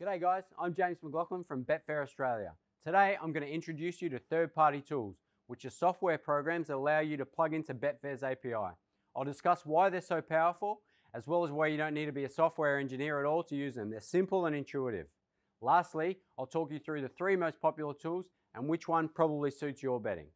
G'day guys, I'm James McLaughlin from Betfair Australia. Today I'm going to introduce you to third-party tools, which are software programs that allow you to plug into Betfair's API. I'll discuss why they're so powerful, as well as why you don't need to be a software engineer at all to use them. They're simple and intuitive. Lastly, I'll talk you through the three most popular tools and which one probably suits your betting.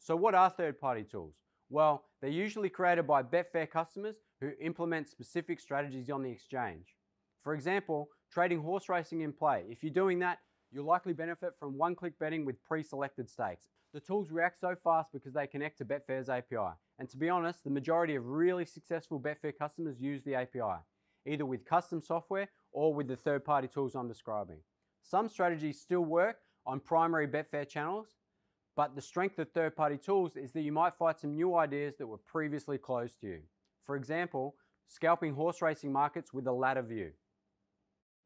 So what are third-party tools? Well, they're usually created by Betfair customers who implement specific strategies on the exchange. For example, trading horse racing in play. If you're doing that, you'll likely benefit from one-click betting with pre-selected stakes. The tools react so fast because they connect to Betfair's API. And to be honest, the majority of really successful Betfair customers use the API, either with custom software or with the third-party tools I'm describing. Some strategies still work on primary Betfair channels, but the strength of third-party tools is that you might find some new ideas that were previously closed to you. For example, scalping horse racing markets with a ladder view.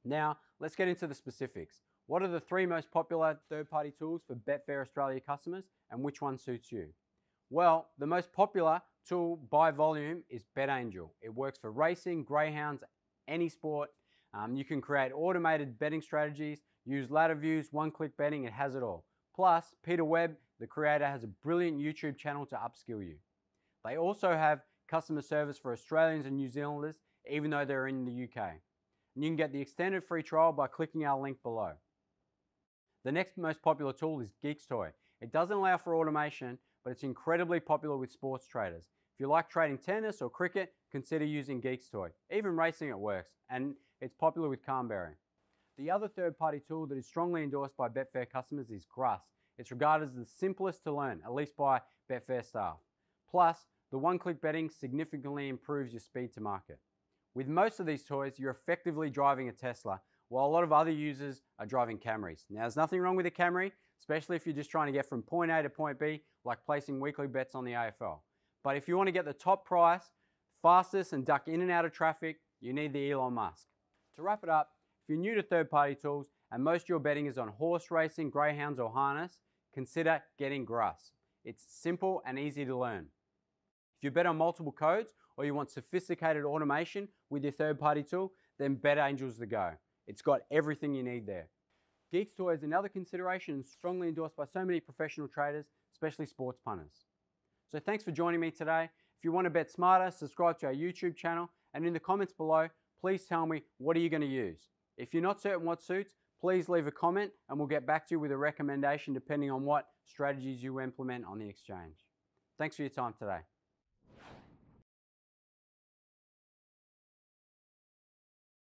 Now, let's get into the specifics. What are the three most popular third-party tools for Betfair Australia customers, and which one suits you? Well, the most popular tool by volume is Bet Angel. It works for racing, greyhounds, any sport. You can create automated betting strategies, use ladder views, one-click betting, it has it all. Plus, Peter Webb, the creator, has a brilliant YouTube channel to upskill you. They also have customer service for Australians and New Zealanders, even though they're in the UK. And you can get the extended free trial by clicking our link below. The next most popular tool is Geeks Toy. It doesn't allow for automation, but it's incredibly popular with sports traders. If you like trading tennis or cricket, consider using Geeks Toy. Even racing it works, and it's popular with Canberra. The other third-party tool that is strongly endorsed by Betfair customers is Gruss. It's regarded as the simplest to learn, at least by Betfair staff. Plus, the one-click betting significantly improves your speed to market. With most of these toys, you're effectively driving a Tesla, while a lot of other users are driving Camrys. Now, there's nothing wrong with a Camry, especially if you're just trying to get from point A to point B, like placing weekly bets on the AFL. But if you want to get the top price, fastest, and duck in and out of traffic, you need the Elon Musk. To wrap it up, if you're new to third-party tools and most of your betting is on horse racing, greyhounds, or harness, consider getting Gruss. It's simple and easy to learn. If you bet on multiple codes or you want sophisticated automation with your third-party tool, then Bet Angel's the go. It's got everything you need there. Geeks Toy is another consideration and strongly endorsed by so many professional traders, especially sports punters. So thanks for joining me today. If you want to bet smarter, subscribe to our YouTube channel, and in the comments below, please tell me, what are you going to use? If you're not certain what suits, please leave a comment and we'll get back to you with a recommendation depending on what strategies you implement on the exchange. Thanks for your time today.